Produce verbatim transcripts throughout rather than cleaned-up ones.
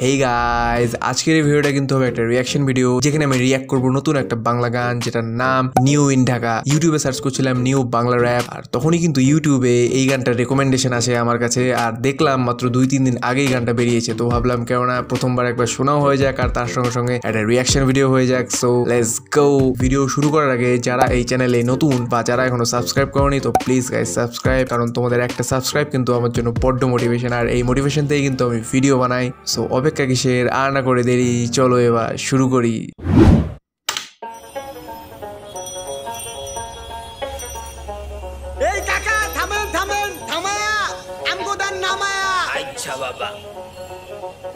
Hey guys, আজকের এই ভিডিওটা কিন্তু হবে একটা রিঅ্যাকশন ভিডিও যেখানে আমি রিঅ্যাক্ট করব নতুন একটা বাংলা গান যেটার নাম নিউ ইন ঢাকা। ইউটিউবে সার্চ করছিলাম নিউ বাংলা র‍্যাপ আর তখনই কিন্তু ইউটিউবে এই গানটার রেকমেন্ডেশন আসে আমার কাছে আর দেখলাম মাত্র দুই তিন দিন আগেই গানটা বেরিয়েছে তো ভাবলাম কেন না প্রথমবার একবার শোনাও হয়ে যাক আর তার সঙ্গে সঙ্গে একটা রিঅ্যাকশন ভিডিও হয়ে যাক। So let's go. ভিডিও শুরু করার আগে যারা এই চ্যানেলে নতুন বা যারা এখনো সাবস্ক্রাইব করনি তো প্লিজ গাইস সাবস্ক্রাইব, কারণ তোমাদের একটা সাবস্ক্রাইব কিন্তু আমার জন্য বড় মোটিভেশন আর এই মোটিভেশন থেকেই কিন্তু আমি ভিডিও বানাই। সো অপেক্ষা কিসের, আর না করে দেরি, চলো এবার শুরু করি। এই কাকা থামেন থামেন থামায়া আমগোদার নামায়া। আচ্ছা বাবা,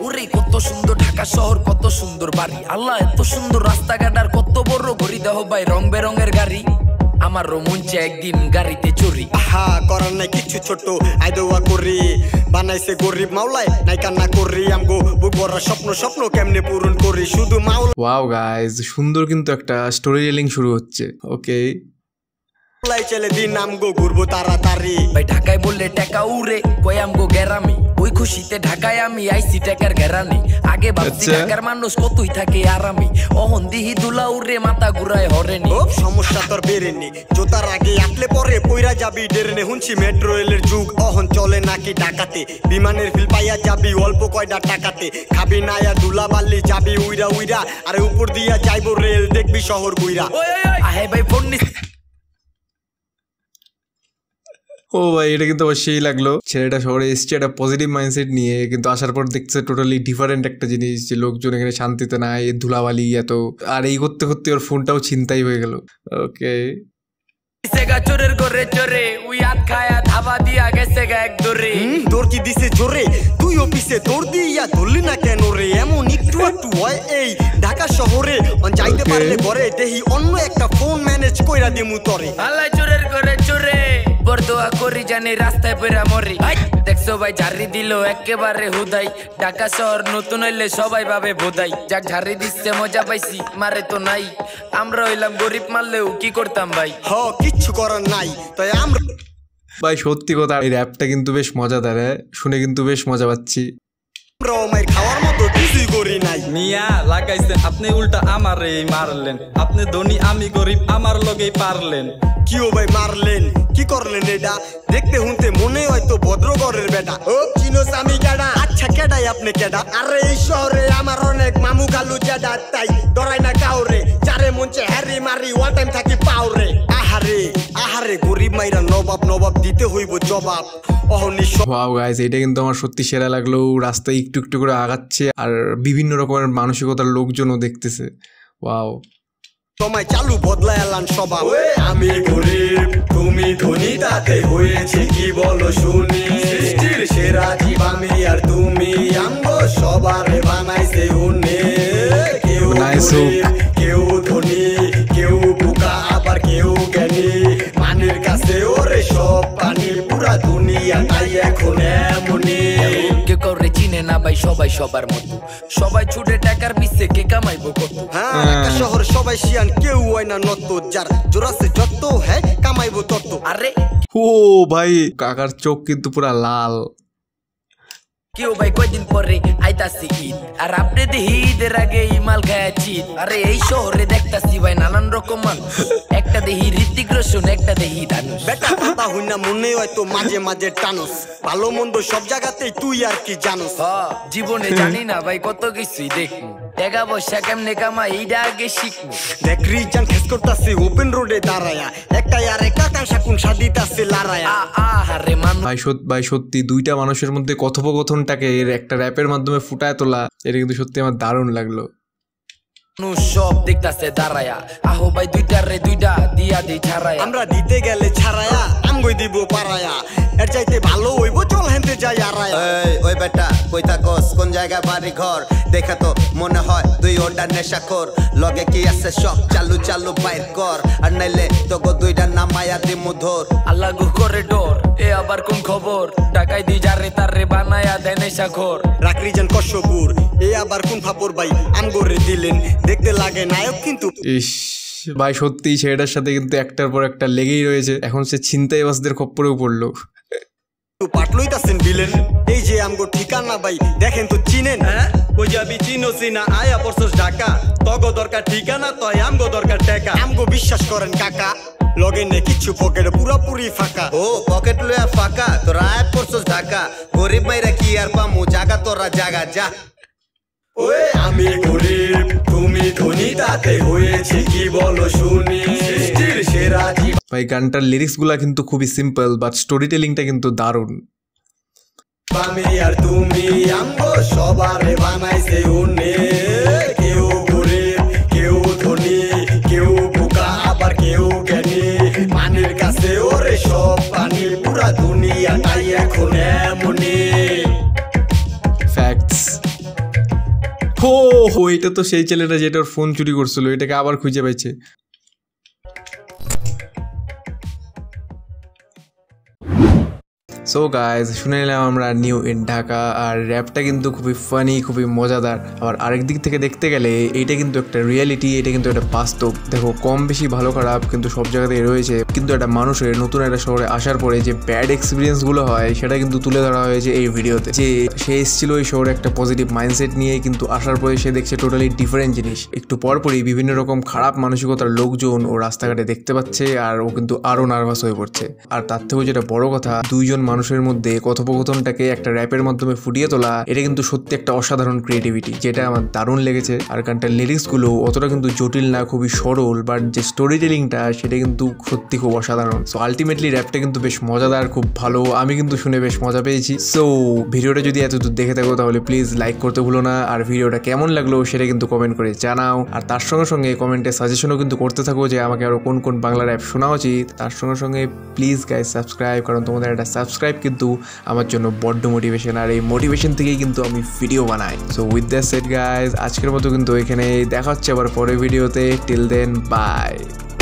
ওরে কত সুন্দর ঢাকা শহর, কত সুন্দর বাড়ি, আল্লাহ এত সুন্দর রাস্তাঘাট আর কত বড় গড়ি দেহ ভাই রং বেরঙের গাড়ি। আমার রোমঞ্চে একদিন গাড়িতে চুরি, আহা করার নাই কিছু ছোট আইদোয়া করি, বানাইছে গরিব মাওলায় নাই কান্না করি, আমগো বুক ভরা স্বপ্ন স্বপ্ন কেমনে পূরণ করি শুধু মাওলা। ওয়াও গাইস, সুন্দর কিন্তু একটা স্টোরি টেলিং শুরু হচ্ছে। ওকে লাই চলে দিন আমগো ঘুরবো তাড়াতাড়ি, ভাই ঢাকায় বললে টাকা উড়ে কই আমগো গেরামি, ওই খুশিতে ঢাকায় আমি আইসি টাকার গেরানি, আগে ভাবছি ঢাকার মানুষ কতই থাকে আরামি, অহন দিহি দুলা উড়ে মাথা ঘুরায় হরেনি, ও সমস্যা তোর বেরেনি জোতার আগে আটলে পরে পয়রা যাবি ডেরনে, হুনছি মেট্রো রেলের যুগ অহন চলে নাকি ঢাকাতে, বিমানের ফিল পাইয়া যাবি অল্প কয়টা টাকাতে, খাবি নায়া দুলা বালি যাবি উইরা উইরা, আরে উপর দিয়া যাইবো রেল দেখবি শহর ঘুইরা। আহে ভাই ফোন নিস। ও ভাই এটা কিন্তু অবশ্যই লাগলো, ছেলেটা শহরে এসছে একটা পজিটিভ মাইন্ডসেট নিয়ে, কিন্তু আসার পর দেখছে টোটালি ডিফারেন্ট একটা জিনিস যে লোকজন এখানে শান্তিতে নাই, ধুলাবালি এত, আর এই করতে করতে ওর ফোনটাও ছিনতাই হয়ে গেল। ওকে ঢাকা শহরে যাইতে পারলে ঘরে দেহি অন্য একটা ফোন ম্যানেজ কইরা দিমু তরে, আল্লাহ চোরের ঘরে চোরে বরদোয়া করি জানি রাস্তায় পেরা মরি, দেখছো ভাই ঝাড়ি দিল একেবারে হুদাই, ঢাকা শহর নতুন হইলে সবাই ভাবে বোধাই, যাক ঝাড়ি দিচ্ছে মজা পাইছি মারে তো নাই, আমরা হইলাম গরিব মারলেও কি করতাম ভাই, হ কিচ্ছু করার নাই তাই আমরা। ভাই সত্যি কথা এই র্যাপটা কিন্তু বেশ মজাদার, শুনে কিন্তু বেশ মজা পাচ্ছি। খাওয়ার মতো কিছুই করি নাই মিয়া লাগাইছেন আপনি, উল্টা আমারে মারলেন, আপনি ধনী আমি গরিব আমার লগেই পারলেন, কিও ভাই মারলেন কি করলেন এটা, দেখতে হুনতে মনে হয়তো ভদ্রগড়ের বেটা, ও চিনোস আমি কেডা, আচ্ছা কেডাই আপনি কেডা, আরে এই শহরে আমার অনেক মামু কালু জেডা, তাই ডরাই না কাউরে, যারে মঞ্চে হ্যারি মারি ওয়ান টাইম থাকি পাউরে, আহারে আহারে গরিব মাইরা নবাব নবাব দিতে হইব জবাব। ওয়াও গাইস, এটা কিন্তু আমার সত্যি সেরা লাগলো, রাস্তায় একটু একটু করে আগাচ্ছে আর বিভিন্ন রকমের মানসিকতার লোকজনও দেখতেছে। ওয়াও তোমায় চালু বদলায় আলান সবা, আমি গরিব তুমি ধনী তাতে হয়েছে কি বলো শুনি, সৃষ্টির সেরা জীব আমি আর তুমি, আমগো সবার বানাইছে উনি, কেউ গরিব কেউ ধনী কেউ বোকা আবার কেউ জ্ঞানী, মানের কাছে ওরে সব পানি পুরা দুনিয়া তাই এখন এমনি, কে করে চিনে না ভাই সবাই সবার মতো, সবাই ছুটে টাকার পিছে কে কামাইবো কত, হ্যাঁ শহর সবাই শিয়ান কেউ হয় না নত, যার জোরাসে যত হ্যাঁ কামাইবো তত। আরে ও ভাই কাকার চোখ কিন্তু পুরা লাল, কেউ ভাই কয়দিন পরে আইতাছি ঈদ আর আপনি দেখি ঈদের আগে ইমাল খাইছি, আরে এই শহরে দেখতাছি ভাই নানান রকম মানুষ, একটা দেখি ঋতিক রোশন একটা দেখি ধানুষ, বেটা কথা হই না মনে হয় তো মাঝে মাঝে টানুস, ভালো মন্দ সব জায়গাতেই তুই আর কি জানুস, জীবনে জানি না ভাই কত কিছুই দেখি, টাকা পয়সা কেমনে কামাই এইটা আগে শিখবো, দেখি জান খেস করতাছি ওপেন রোডে দাঁড়ায়া, একটা আর একটা কাঁসা কোন সাদিতাছে লড়ায়া, আহারে মান ভাই সত ভাই সত্যি দুইটা মানুষের মধ্যে কথোপকথন টাকে এর একটা র‍্যাপের মাধ্যমে ফুটায় তোলা, এটা কিন্তু সত্যি আমার দারুণ লাগলো। মানুষ সব দেখতাছে দাঁড়ায়া, আহো ভাই দুইটা রে দুইটা দিয়া দি ছাড়ায়া, আমরা দিতে গেলে ছাড়ায়া আমগই দিব পারায়া, এর চাইতে ভালো হইবো চল হেনতে যাই আরায়া, এই ওই বেটা কইতা কস কোন জায়গা বাড়ি ঘর, দেখা তো মনে হয় তুই ওটা নেশা কর, লগে কি আছে সব চালু চালু বাইর কর, আর নাইলে তো গো দুইটা নামায়া দি মুধর, আল্লাহ গো করে ডর এ আবার কোন খবর, টাকাই দি যারে তারে বানায়া দেন নেশা ঘর, রাকরিজন কষ্টপুর এ আবার কোন ফাপর ভাই আমগরে দিলেন, দেখতে লাগে নায়ক কিন্তু। ইস ভাই সত্যি ছেলেটার সাথে কিন্তু একটার পর একটা লেগেই রয়েছে, এখন সে ছিনতাইবাজদের খপ্পরেও পড়লো। পাটলই তাছেন বিলেন এই যে আমগো ঠিকানা ভাই দেখেন তো চিনেন হ্যাঁ কই যাবি চিনোসিনা আয়া পরছস ঢাকা তগো দরকার ঠিকানা তয় আমগো দরকার টাকা আমগো বিশ্বাস করেন কাকা লগে নে কিছু পকেট পুরাপুরি ফাঁকা ও পকেট লয়া ফাঁকা তোরা আয়া পরছস ঢাকা গরিব মাইরা কি আর পামু জায়গা তোরা জায়গা যা ওই আমি গরিব তুমি ধনী তাতে হয়েছে কি বলো শুনি সৃষ্টির সেরা ভাই গানটার লিরিক্সগুলা কিন্তু খুবই সিম্পল বাট স্টোরি টেলিংটা কিন্তু দারুণ আমি আর তুমি আমগো সবারে বানাইছে উনি কেউ গরিব কেউ ধনী কেউ বোকা আবার কেউ জ্ঞানী মানের কাছে ওরে সব পানি পুরা দুনিয়াটাই এখন এমনি ফ্যাক্টস হো হো এটা তো সেই ছেলেটা যেটা ওর ফোন চুরি করছিল এটাকে আবার খুঁজে পাইছে So guys, শুনে নিলাম আমরা নিউ ইন ঢাকা আর র্যাপটা কিন্তু খুবই ফানি খুবই মজাদার আর আরেক দিক থেকে দেখতে গেলে এইটা কিন্তু একটা রিয়েলিটি এটা কিন্তু একটা বাস্তব দেখো কম বেশি ভালো খারাপ কিন্তু সব জায়গাতেই রয়েছে কিন্তু একটা মানুষের নতুন একটা শহরে আসার পরে যে ব্যাড এক্সপেরিয়েন্সগুলো হয় সেটা কিন্তু তুলে ধরা হয়েছে এই ভিডিওতে যে সে এসেছিল ওই শহরে একটা পজিটিভ মাইন্ডসেট নিয়ে কিন্তু আসার পরে সে দেখছে টোটালি ডিফারেন্ট জিনিস একটু পরপরই বিভিন্ন রকম খারাপ মানসিকতার লোকজন ও রাস্তাঘাটে দেখতে পাচ্ছে আর ও কিন্তু আরও নার্ভাস হয়ে পড়ছে আর তার থেকেও যেটা বড় কথা দুইজন মানুষের মধ্যে কথোপকথনটাকে একটা র্যাপের মাধ্যমে ফুটিয়ে তোলা এটা কিন্তু সত্যি একটা অসাধারণ ক্রিয়েটিভিটি যেটা আমার দারুণ লেগেছে আর গানটার লিরিক্সগুলো অতটা কিন্তু জটিল না খুবই সরল বাট যে স্টোরি টেলিংটা সেটা কিন্তু সত্যি খুব অসাধারণ সো আলটিমেটলি র্যাপটা কিন্তু বেশ মজাদার খুব ভালো আমি কিন্তু শুনে বেশ মজা পেয়েছি সো ভিডিওটা যদি এতদূর দেখে থাকো তাহলে প্লিজ লাইক করতে ভুলো না আর ভিডিওটা কেমন লাগলো সেটা কিন্তু কমেন্ট করে জানাও আর তার সঙ্গে সঙ্গে কমেন্টে সাজেশনও কিন্তু করতে থাকো যে আমাকে আরও কোন কোন বাংলা র্যাপ শোনা উচিত তার সঙ্গে সঙ্গে প্লিজ গাইজ সাবস্ক্রাইব কারণ তোমাদের একটা সাবস্ক্রাইব কিন্তু আমার জন্য বড্ড মোটিভেশন আর এই মোটিভেশন থেকেই কিন্তু আমি ভিডিও বানাই so with that said guys আজকের মতো কিন্তু এখানে দেখা হচ্ছে আবার পরের ভিডিওতে টিল দেন বাই